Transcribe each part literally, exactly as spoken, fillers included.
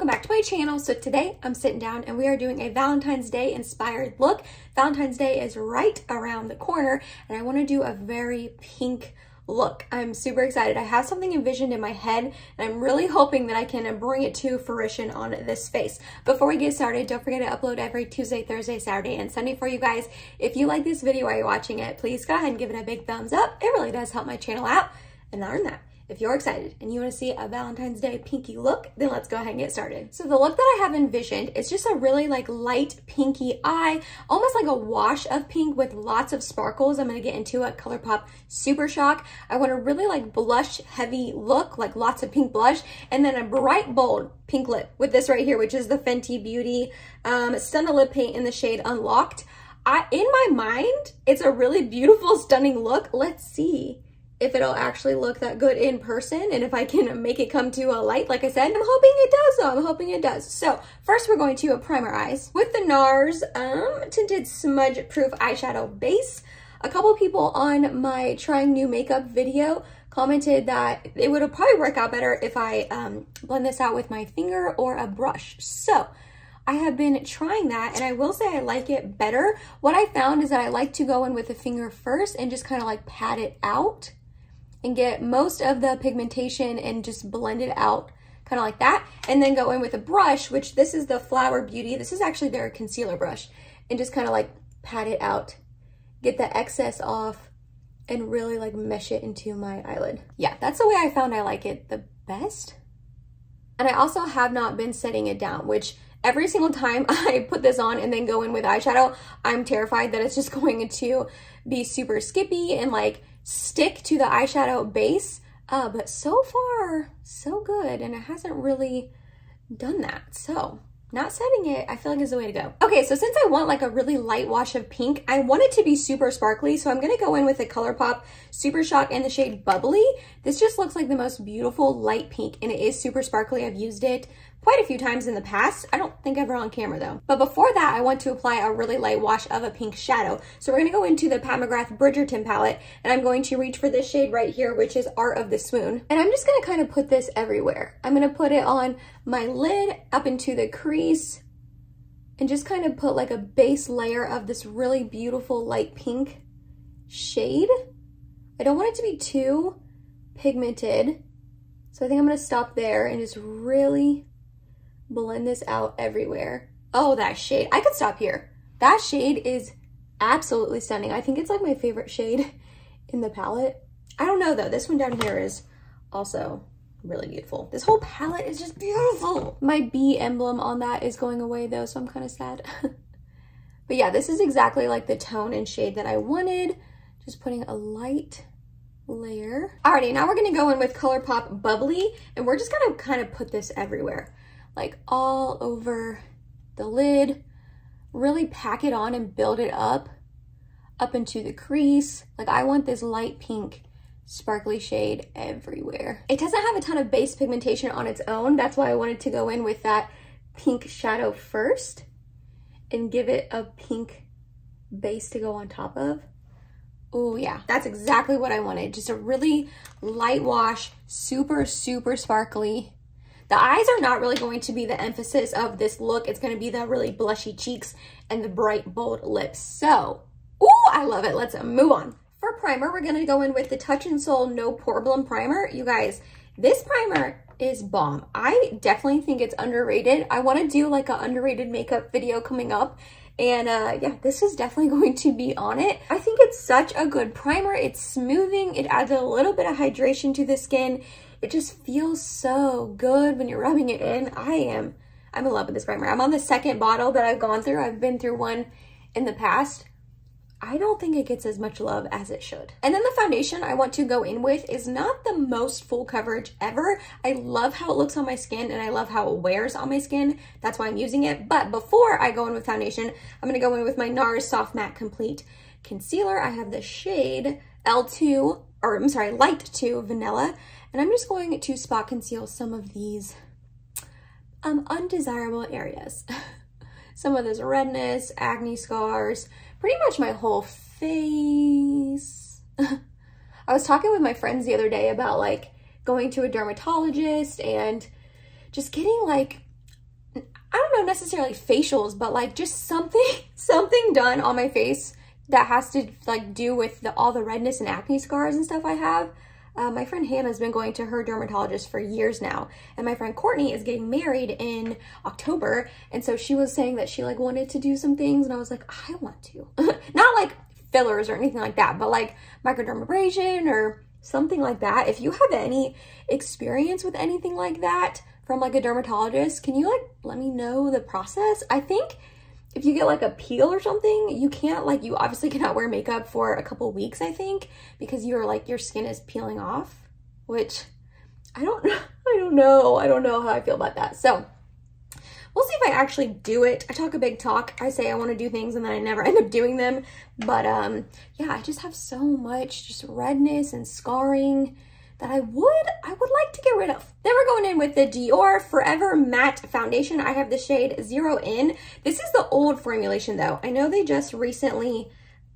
welcome back to my channel. So today I'm sitting down and we are doing a Valentine's Day inspired look. Valentine's Day is right around the corner and I want to do a very pink look. I'm super excited. I have something envisioned in my head and I'm really hoping that I can bring it to fruition on this face. Before we get started, don't forget to upload every Tuesday, Thursday, Saturday, and Sunday for you guys. If you like this video while you're watching it, please go ahead and give it a big thumbs up. It really does help my channel out, and learn that. If you're excited and you want to see a Valentine's Day pinky look, then let's go ahead and get started. So the look that I have envisioned is just a really like light pinky eye, almost like a wash of pink with lots of sparkles. I'm going to get into a ColourPop Super Shock. I want a really like blush heavy look, like lots of pink blush, and then a bright bold pink lip with this right here, which is the Fenty Beauty um, Stunner Lip Paint in the shade Unlocked. I, in my mind, it's a really beautiful, stunning look. Let's see if it'll actually look that good in person and if I can make it come to a light. Like I said, I'm hoping it does though, I'm hoping it does. So first we're going to prime our eyes with the NARS um, Tinted Smudge Proof Eyeshadow Base. A couple people on my trying new makeup video commented that it would probably work out better if I um, blend this out with my finger or a brush. So I have been trying that and I will say I like it better. What I found is that I like to go in with a finger first and just kind of like pat it out and get most of the pigmentation and just blend it out kind of like that, and then go in with a brush, which this is the Flower Beauty. This is actually their concealer brush, and just kind of like pat it out, get the excess off, and really like mesh it into my eyelid. Yeah, that's the way I found I like it the best. And I also have not been setting it down, which every single time I put this on and then go in with eyeshadow, I'm terrified that it's just going to be super skippy and like stick to the eyeshadow base, uh, but so far so good, and it hasn't really done that, so not setting it I feel like is the way to go. Okay, so since I want like a really light wash of pink, I want it to be super sparkly, so I'm gonna go in with the ColourPop Super Shock in the shade Bubbly. This just looks like the most beautiful light pink and it is super sparkly. I've used it quite a few times in the past. I don't think ever on camera though. But before that, I want to apply a really light wash of a pink shadow. So we're gonna go into the Pat McGrath Bridgerton palette and I'm going to reach for this shade right here, which is Art of the Swoon. And I'm just gonna kind of put this everywhere. I'm gonna put it on my lid, up into the crease, and just kind of put like a base layer of this really beautiful light pink shade. I don't want it to be too pigmented. So I think I'm gonna stop there and just really blend this out everywhere. Oh, that shade. I could stop here. That shade is absolutely stunning. I think it's like my favorite shade in the palette. I don't know though. This one down here is also really beautiful. This whole palette is just beautiful. My bee emblem on that is going away though, so I'm kind of sad. But yeah, this is exactly like the tone and shade that I wanted. Just putting a light layer. Alrighty, now we're gonna go in with ColourPop Bubbly and we're just gonna kind of put this everywhere, like all over the lid, really pack it on and build it up, up into the crease. Like I want this light pink sparkly shade everywhere. It doesn't have a ton of base pigmentation on its own. That's why I wanted to go in with that pink shadow first and give it a pink base to go on top of. Oh yeah, that's exactly what I wanted. Just a really light wash, super, super sparkly. The eyes are not really going to be the emphasis of this look. It's going to be the really blushy cheeks and the bright, bold lips. So, ooh, I love it. Let's move on. For primer, we're going to go in with the Touch In Sol No Problem Primer. You guys, this primer is bomb. I definitely think it's underrated. I want to do like an underrated makeup video coming up. And uh, yeah, this is definitely going to be on it. I think it's such a good primer. It's smoothing. It adds a little bit of hydration to the skin. It just feels so good when you're rubbing it in. I am, I'm in love with this primer. I'm on the second bottle that I've gone through. I've been through one in the past. I don't think it gets as much love as it should. And then the foundation I want to go in with is not the most full coverage ever. I love how it looks on my skin and I love how it wears on my skin. That's why I'm using it. But before I go in with foundation, I'm gonna go in with my NARS Soft Matte Complete Concealer. I have the shade L two, or I'm sorry, Light two Vanilla. And I'm just going to spot conceal some of these um, undesirable areas. Some of this redness, acne scars, pretty much my whole face. I was talking with my friends the other day about like going to a dermatologist and just getting like I don't know necessarily facials, but like just something, something done on my face that has to like do with the, all the redness and acne scars and stuff I have. Uh, my friend Hannah's been going to her dermatologist for years now, and my friend Courtney is getting married in October, and so she was saying that she like wanted to do some things, and I was like, I want to. Not like fillers or anything like that, but like microdermabrasion or something like that. If you have any experience with anything like that from like a dermatologist, can you like let me know the process? I think if you get like a peel or something, you can't like, you obviously cannot wear makeup for a couple weeks, I think, because you're like, your skin is peeling off, which I don't, I don't know. I don't know how I feel about that. So we'll see if I actually do it. I talk a big talk. I say I want to do things and then I never end up doing them. But um, yeah, I just have so much just redness and scarring that I would, I would like to get rid of. Then we're going in with the Dior Forever Matte Foundation. I have the shade Zero In. This is the old formulation though. I know they just recently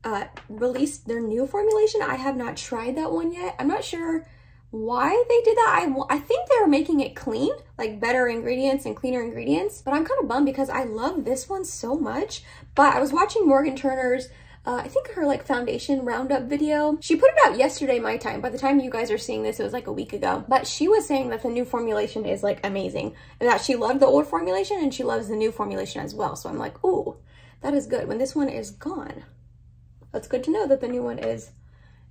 uh, released their new formulation. I have not tried that one yet. I'm not sure why they did that. I, I think they're making it clean, like better ingredients and cleaner ingredients, but I'm kind of bummed because I love this one so much. But I was watching Morgan Turner's Uh, I think her like foundation roundup video. She put it out yesterday my time. By the time you guys are seeing this, it was like a week ago. But she was saying that the new formulation is like amazing and that she loved the old formulation and she loves the new formulation as well. So I'm like, ooh, that is good. When this one is gone, that's good to know that the new one is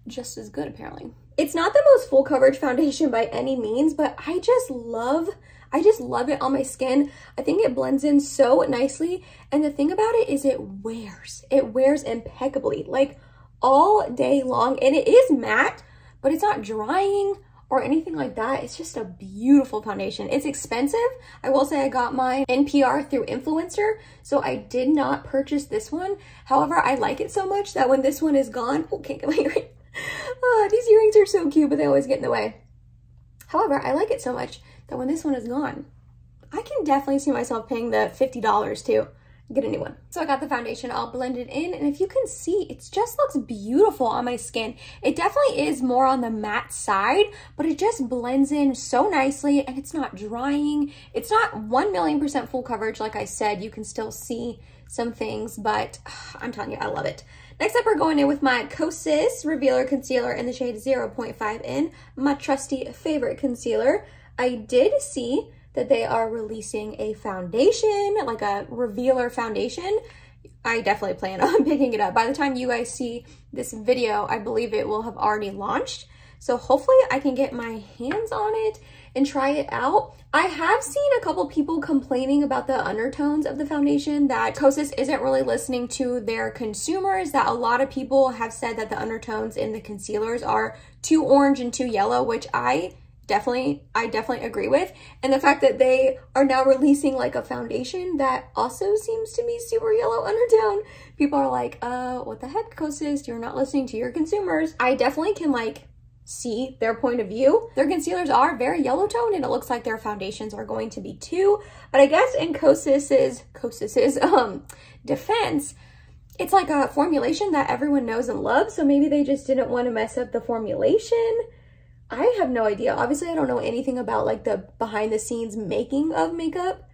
just as good apparently. It's not the most full coverage foundation by any means, but I just love, I just love it on my skin. I think it blends in so nicely. And the thing about it is it wears, it wears impeccably, like all day long. And it is matte, but it's not drying or anything like that. It's just a beautiful foundation. It's expensive. I will say I got my N P R through Influencer, so I did not purchase this one. However, I like it so much that when this one is gone, oh, can't get my earring. Oh, these earrings are so cute, but they always get in the way. However, I like it so much that when this one is gone, I can definitely see myself paying the fifty dollars to get a new one. So I got the foundation all blended in, and if you can see, it just looks beautiful on my skin. It definitely is more on the matte side, but it just blends in so nicely, and it's not drying. It's not one million percent full coverage. Like I said, you can still see some things, but uh, I'm telling you, I love it. Next up, we're going in with my Kosas Revealer Concealer in the shade zero point five N, my trusty favorite concealer. I did see that they are releasing a foundation, like a revealer foundation. I definitely plan on picking it up. By the time you guys see this video, I believe it will have already launched. So hopefully I can get my hands on it and try it out. I have seen a couple people complaining about the undertones of the foundation, that Kosas isn't really listening to their consumers, that a lot of people have said that the undertones in the concealers are too orange and too yellow, which I definitely, I definitely agree with. And the fact that they are now releasing like a foundation that also seems to me super yellow undertone, people are like, uh, what the heck, Kosas, you're not listening to your consumers. I definitely can like see their point of view. Their concealers are very yellow toned and it looks like their foundations are going to be too. But I guess in Kosas's, Kosas's um, defense, it's like a formulation that everyone knows and loves. So maybe they just didn't want to mess up the formulation. I have no idea. Obviously, I don't know anything about like the behind the scenes making of makeup,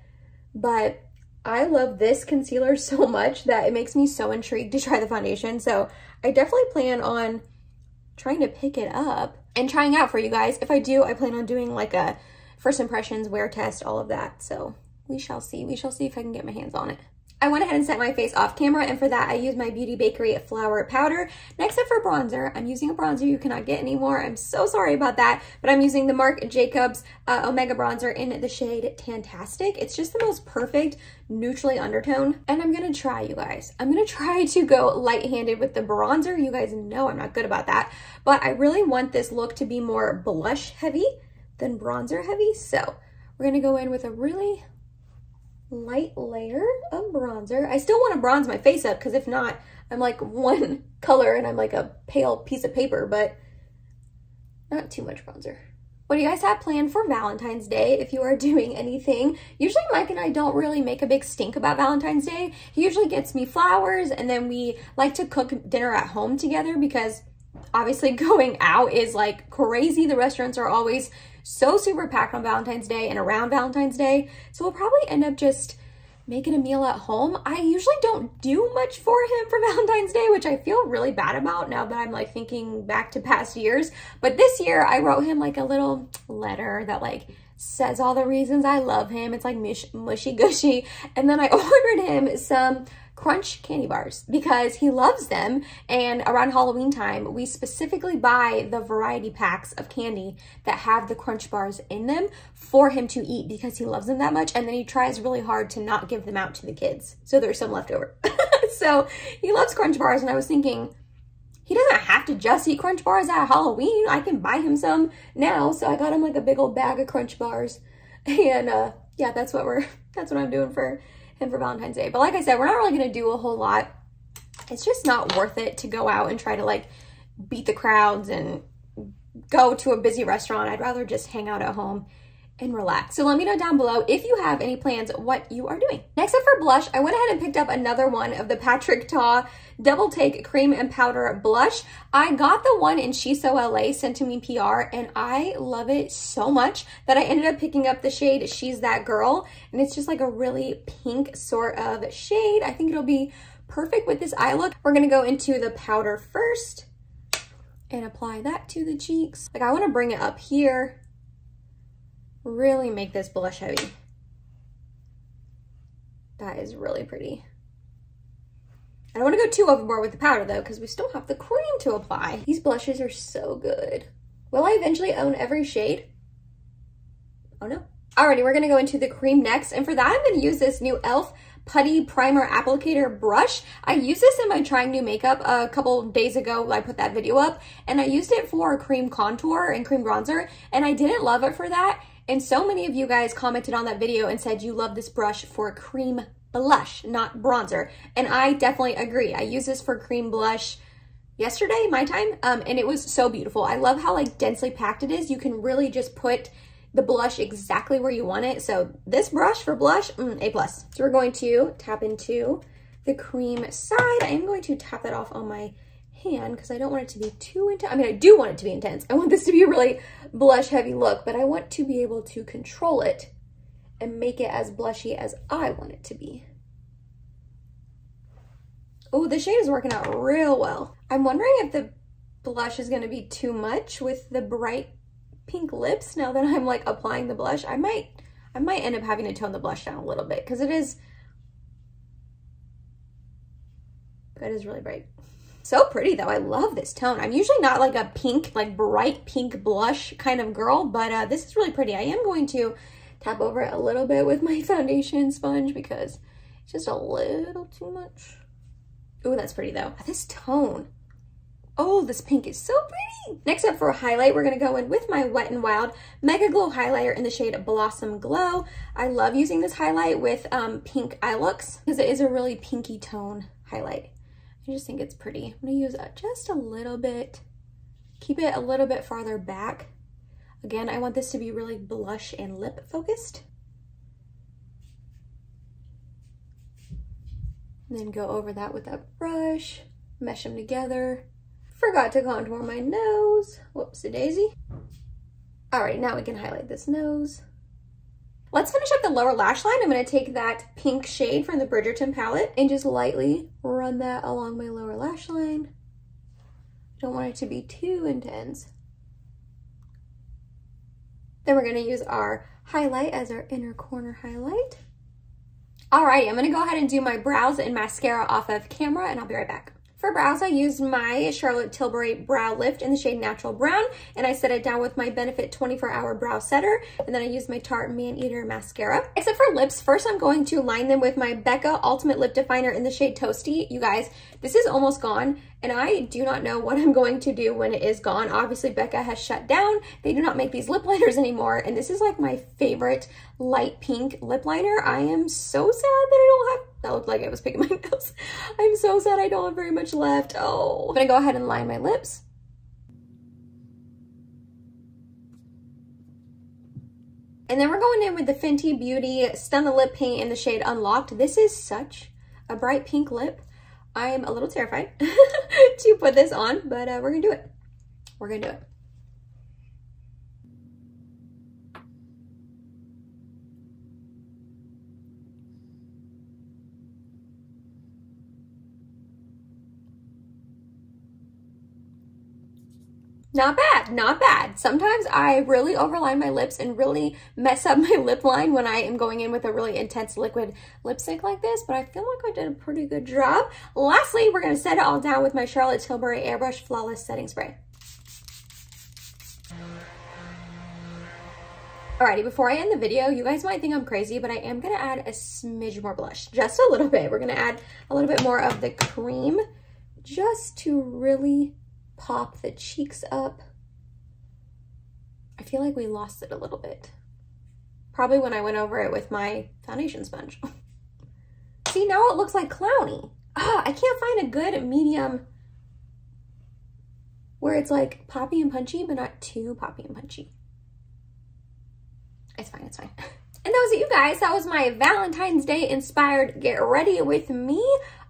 but I love this concealer so much that it makes me so intrigued to try the foundation. So I definitely plan on trying to pick it up and trying out for you guys. If I do, I plan on doing like a first impressions, wear test, all of that. So we shall see. We shall see if I can get my hands on it. I went ahead and set my face off camera, and for that I used my Beauty Bakerie Flower Powder. Next up for bronzer, I'm using a bronzer you cannot get anymore. I'm so sorry about that, but I'm using the Marc Jacobs uh, Omega Bronzer in the shade Tantastic. It's just the most perfect neutrally undertone, and I'm gonna try, you guys. I'm gonna try to go light-handed with the bronzer. You guys know I'm not good about that, but I really want this look to be more blush heavy than bronzer heavy, so we're gonna go in with a really light layer of bronzer. I still want to bronze my face up because if not, I'm like one color and I'm like a pale piece of paper, but not too much bronzer. What do you guys have planned for Valentine's Day if you are doing anything? Usually Mike and I don't really make a big stink about Valentine's Day. He usually gets me flowers and then we like to cook dinner at home together because obviously going out is like crazy. The restaurants are always so super packed on Valentine's Day and around Valentine's Day. So we'll probably end up just making a meal at home. I usually don't do much for him for Valentine's Day, which I feel really bad about now that I'm like thinking back to past years. But this year I wrote him like a little letter that like says all the reasons I love him. It's like mush, mushy gushy. And then I ordered him some crunch candy bars because he loves them, and around Halloween time we specifically buy the variety packs of candy that have the crunch bars in them for him to eat because he loves them that much, and then he tries really hard to not give them out to the kids, so there's some left over. So he loves crunch bars, and I was thinking he doesn't have to just eat crunch bars at Halloween. I can buy him some now. So I got him like a big old bag of crunch bars, and uh yeah, that's what we're that's what I'm doing for and for Valentine's Day. But like I said, we're not really gonna do a whole lot. It's just not worth it to go out and try to like beat the crowds and go to a busy restaurant. I'd rather just hang out at home and relax. So let me know down below if you have any plans what you are doing. Next up for blush, I went ahead and picked up another one of the Patrick Ta Double Take Cream and Powder Blush. I got the one in She's So L A sent to me P R, and I love it so much that I ended up picking up the shade She's That Girl, and it's just like a really pink sort of shade. I think it'll be perfect with this eye look. We're gonna go into the powder first and apply that to the cheeks. Like I wanna bring it up here, really make this blush heavy. That is really pretty. I don't want to go too overboard with the powder though, because we still have the cream to apply. These blushes are so good. Will I eventually own every shade? Oh no. Alrighty, we're going to go into the cream next, and for that I'm going to use this new e l f Putty Primer Applicator Brush. I used this in my Trying New Makeup a couple days ago. I put that video up, and I used it for cream contour and cream bronzer, and I didn't love it for that. And so many of you guys commented on that video and said you love this brush for cream blush, not bronzer. And I definitely agree. I used this for cream blush yesterday, my time, um, and it was so beautiful. I love how like densely packed it is. You can really just put the blush exactly where you want it. So this brush for blush, mm, A plus. So we're going to tap into the cream side. I am going to tap that off on my hand because I don't want it to be too intense. I mean, I do want it to be intense. I want this to be a really blush heavy look, but I want to be able to control it and make it as blushy as I want it to be. Oh, the shade is working out real well. I'm wondering if the blush is gonna be too much with the bright pink lips. Now that I'm like applying the blush, I might, I might end up having to tone the blush down a little bit because it is, that is really bright. So pretty though. I love this tone. I'm usually not like a pink, like bright pink blush kind of girl, but uh, this is really pretty. I am going to tap over it a little bit with my foundation sponge because it's just a little too much. Oh, that's pretty though. This tone. Oh, this pink is so pretty. Next up for a highlight, we're gonna go in with my Wet n Wild Mega Glow Highlighter in the shade Blossom Glow. I love using this highlight with um, pink eye looks because it is a really pinky tone highlight. I just think it's pretty. I'm gonna use just a little bit, keep it a little bit farther back. Again, I want this to be really blush and lip focused. And then go over that with that brush, mesh them together. Forgot to contour my nose, whoops-a-daisy. All right, now we can highlight this nose. Let's finish up the lower lash line. I'm gonna take that pink shade from the Bridgerton palette and just lightly run that along my lower lash line. Don't want it to be too intense. Then we're gonna use our highlight as our inner corner highlight. All right, I'm gonna go ahead and do my brows and mascara off of camera, and I'll be right back. For brows, I used my Charlotte Tilbury Brow Lift in the shade Natural Brown, and I set it down with my Benefit twenty-four hour Brow Setter, and then I used my Tarte Man-Eater Mascara. Except for lips, first I'm going to line them with my Becca Ultimate Lip Definer in the shade Toasty. You guys, this is almost gone, and I do not know what I'm going to do when it is gone. Obviously, Becca has shut down. They do not make these lip liners anymore, and this is like my favorite light pink lip liner. I am so sad that I don't have... That looked like I was picking my nose. I'm so sad I don't have very much left. Oh. I'm gonna go ahead and line my lips. And then we're going in with the Fenty Beauty Stun the Lip Paint in the shade Unlocked. This is such a bright pink lip. I am a little terrified to put this on, but uh, we're gonna do it. We're gonna do it. Not bad, not bad. Sometimes I really overline my lips and really mess up my lip line when I am going in with a really intense liquid lipstick like this, but I feel like I did a pretty good job. Lastly, we're gonna set it all down with my Charlotte Tilbury Airbrush Flawless Setting Spray. Alrighty, before I end the video, you guys might think I'm crazy, but I am gonna add a smidge more blush, just a little bit. We're gonna add a little bit more of the cream just to really pop the cheeks up. I feel like we lost it a little bit. Probably when I went over it with my foundation sponge. See, now it looks like clowny. Ah, I can't find a good medium where it's like poppy and punchy, but not too poppy and punchy. It's fine, it's fine. And that was it, you guys. That was my Valentine's Day inspired get ready with me.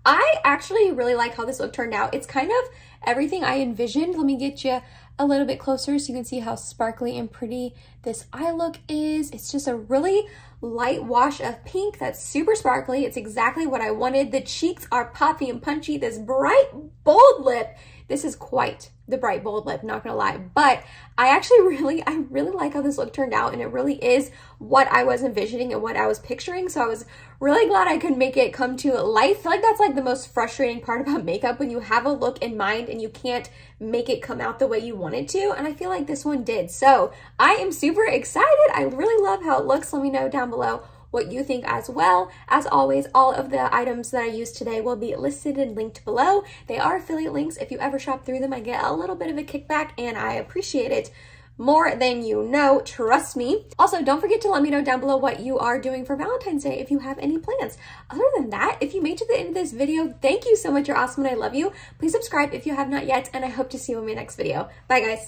I actually really like how this look turned out. It's kind of everything I envisioned. Let me get you a little bit closer so you can see how sparkly and pretty this eye look is. It's just a really light wash of pink that's super sparkly. It's exactly what I wanted. The cheeks are poppy and punchy. This bright, bold lip. This is quite the bright, bold lip, not gonna lie. But I actually really, I really like how this look turned out, and it really is what I was envisioning and what I was picturing. So I was really glad I could make it come to life. I feel like that's like the most frustrating part about makeup, when you have a look in mind and you can't make it come out the way you want it to. And I feel like this one did. So I am super excited. I really love how it looks. Let me know down below what you think as well. As always, all of the items that I used today will be listed and linked below. They are affiliate links. If you ever shop through them, I get a little bit of a kickback and I appreciate it more than you know, trust me. Also, don't forget to let me know down below what you are doing for Valentine's Day if you have any plans. Other than that, if you made it to the end of this video, thank you so much, you're awesome and I love you. Please subscribe if you have not yet, and I hope to see you in my next video. Bye guys.